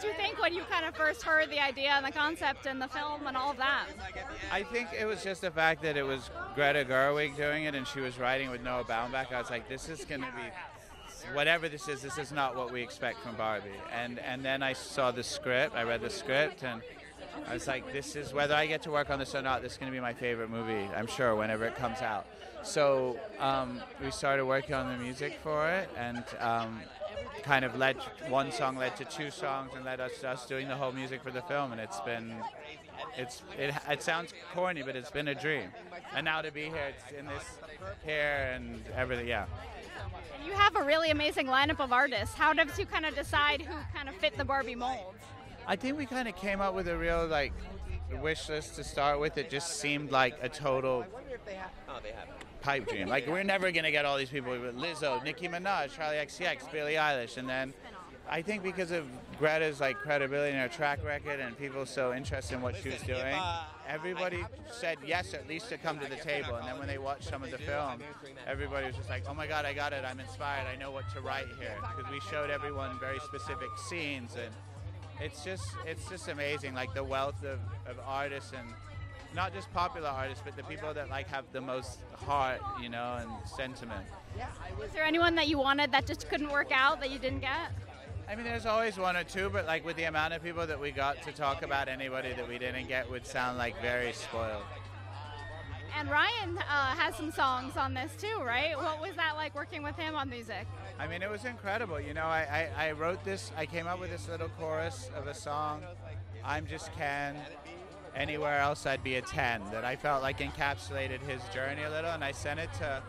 did you think when you kind of first heard the idea and the concept and the film and all of that? I think it was just the fact that it was Greta Gerwig doing it and she was writing with Noah Baumbach. I was like, this is going to be, whatever this is not what we expect from Barbie. And then I saw the script, I read the script, and I was like, this is, whether I get to work on this or not, this is going to be my favorite movie, I'm sure, whenever it comes out. So we started working on the music for it, and kind of led, one song led to two songs and led us to us doing the whole music for the film, and it's been, it sounds corny, but it's been a dream. And now to be here, it's in this hair and everything, yeah. You have a really amazing lineup of artists. How did you kind of decide who kind of fit the Barbie mold? I think we kind of came up with a real, like, wish list to start with. It just seemed like a total pipe dream. Like, we're never going to get all these people. Lizzo, Nicki Minaj, Charlie XCX, Billie Eilish. And then I think because of Greta's, like, credibility and her track record and people so interested in what she was doing, everybody said yes at least to come to the table. And then when they watched some of the film, everybody was just like, oh, my God, I got it. I'm inspired. I know what to write here. Because we showed everyone very specific scenes and... It's just amazing, like the wealth of artists, and not just popular artists, but the people that like have the most heart, you know, and sentiment. Was there anyone that you wanted that just couldn't work out, that you didn't get? I mean, there's always one or two, but like with the amount of people that we got to talk about, anybody that we didn't get would sound like very spoiled. And Ryan has some songs on this too, right? What was that like working with him on music? I mean, it was incredible. You know, I wrote this, I came up with this little chorus of a song, I'm Just Ken, Anywhere Else I'd Be a 10, that I felt like encapsulated his journey a little, and I sent it to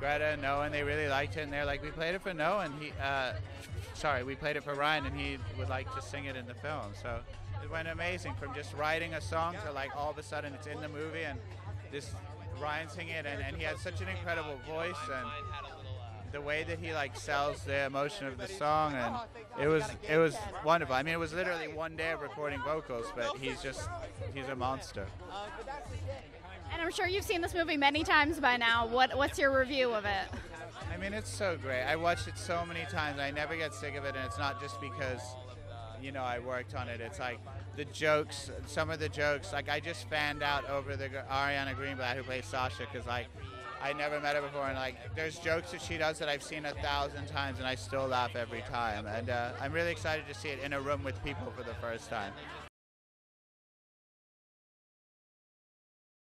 Greta and Noah, and they really liked it, and they're like, we played it for Noah, and he, we played it for Ryan, and he would like to sing it in the film. So it went amazing, from just writing a song to like all of a sudden it's in the movie, and this Ryan singing it, and he has such an incredible voice, and the way that he like sells the emotion of the song, and it was wonderful. I mean, it was literally one day of recording vocals, but he's a monster. And I'm sure you've seen this movie many times by now. What's your review of it? I mean, it's so great. I watched it so many times. I never get sick of it, and it's not just because, you know, I worked on it. It's like the jokes, some of the jokes, like I just fanned out over the Ariana Greenblatt who plays Sasha, because like I never met her before, and like there's jokes that she does that I've seen 1,000 times and I still laugh every time, and I'm really excited to see it in a room with people for the first time.